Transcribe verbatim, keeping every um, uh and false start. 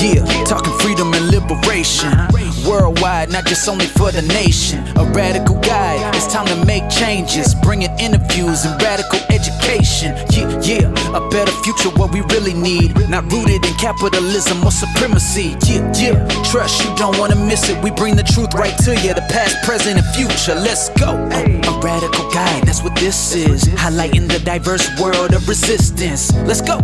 Yeah, talking freedom and liberation, worldwide, not just only for the nation. A radical guide, it's time to make changes, bringing interviews and radical education. Yeah, yeah, a better future, what we really need, not rooted in capitalism or supremacy. Yeah, yeah, trust, you don't wanna miss it. We bring the truth right to you, the past, present, and future. Let's go. Uh, a radical guide, that's what this is, highlighting the diverse world of resistance. Let's go.